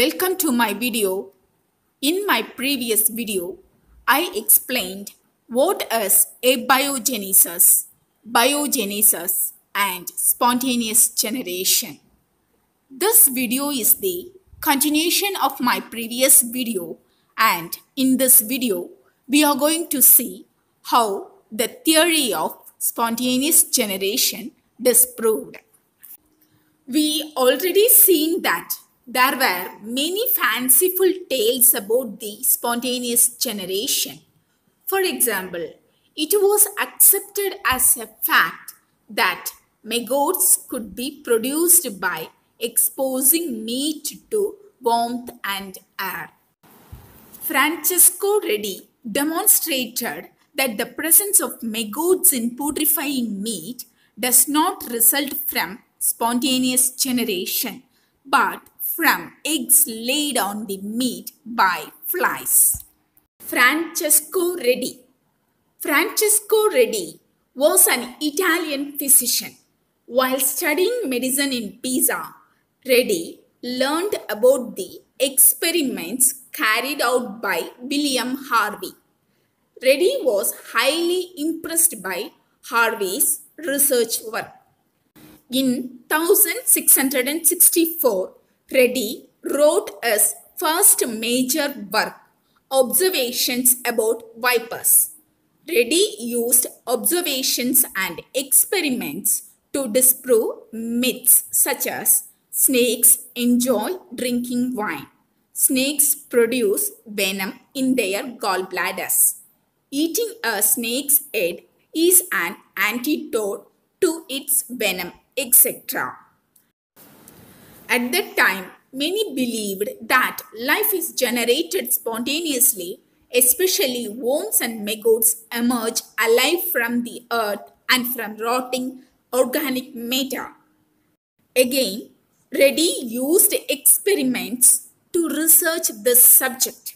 Welcome to my video. In my previous video, I explained what is abiogenesis, biogenesis and spontaneous generation. This video is the continuation of my previous video, and in this video, we are going to see how the theory of spontaneous generation is proved. We already seen that there were many fanciful tales about the spontaneous generation. For example, it was accepted as a fact that maggots could be produced by exposing meat to warmth and air. Francesco Redi demonstrated that the presence of maggots in putrefying meat does not result from spontaneous generation, but from eggs laid on the meat by flies. Francesco Redi was an Italian physician. While studying medicine in Pisa, Redi learned about the experiments carried out by William Harvey. Redi was highly impressed by Harvey's research work. In 1664, Redi wrote his first major work, Observations about Vipers. Redi used observations and experiments to disprove myths such as snakes enjoy drinking wine, snakes produce venom in their gallbladders, eating a snake's head is an antidote to its venom, etc. At that time, many believed that life is generated spontaneously, especially worms and maggots emerge alive from the earth and from rotting organic matter. Again, Redi used experiments to research this subject.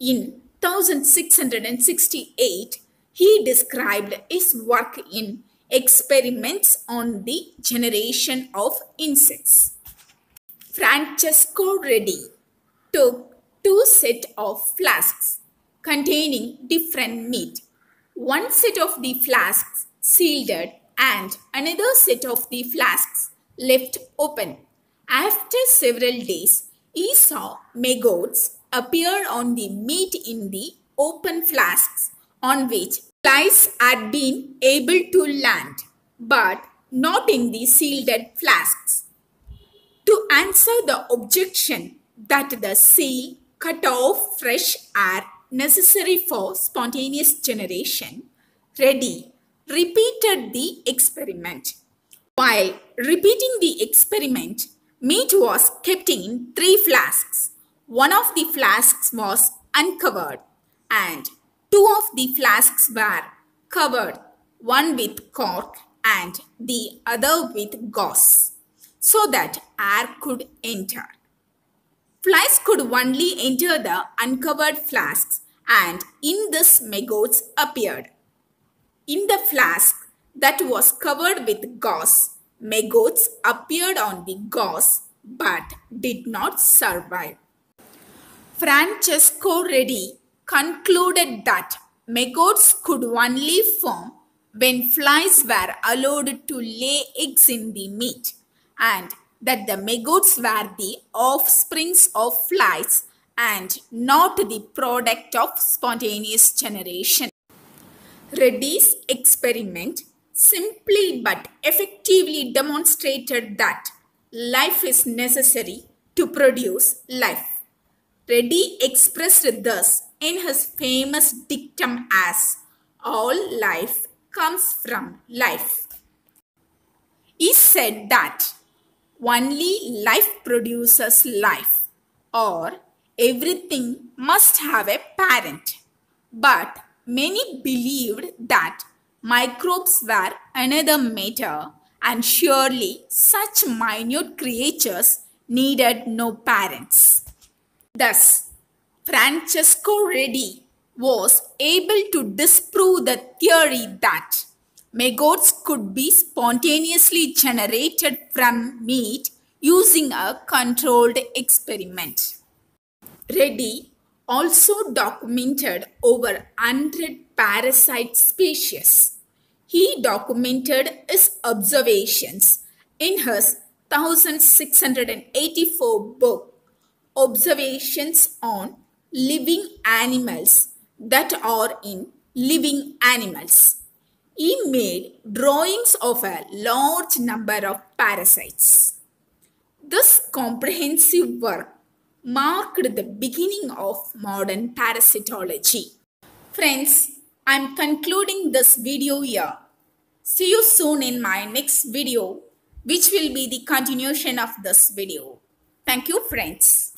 In 1668, he described his work in Experiments on the Generation of Insects. Francesco Redi took two sets of flasks containing different meat. One set of the flasks sealed and another set of the flasks left open. After several days, he saw maggots appear on the meat in the open flasks on which flies had been able to land, but not in the sealed flasks. To answer the objection that the seal cut off fresh air necessary for spontaneous generation, Redi repeated the experiment. While repeating the experiment, meat was kept in three flasks. One of the flasks was uncovered and two of the flasks were covered, one with cork and the other with gauze, so that air could enter. Flies could only enter the uncovered flasks, and in this maggots appeared. In the flask that was covered with gauze, maggots appeared on the gauze but did not survive. Francesco Redi concluded that maggots could only form when flies were allowed to lay eggs in the meat, and that the maggots were the offsprings of flies and not the product of spontaneous generation. Redi's experiment simply but effectively demonstrated that life is necessary to produce life. Redi expressed this in his famous dictum as "All life comes from life." He said that only life produces life, or everything must have a parent. But many believed that microbes were another matter, and surely such minute creatures needed no parents. Thus, Francesco Redi was able to disprove the theory that maggots could be spontaneously generated from meat using a controlled experiment. Redi also documented over 100 parasite species. He documented his observations in his 1684 book, Observations on Living Animals, that are in Living Animals. He made drawings of a large number of parasites. This comprehensive work marked the beginning of modern parasitology. Friends, I am concluding this video here. See you soon in my next video, which will be the continuation of this video. Thank you, friends.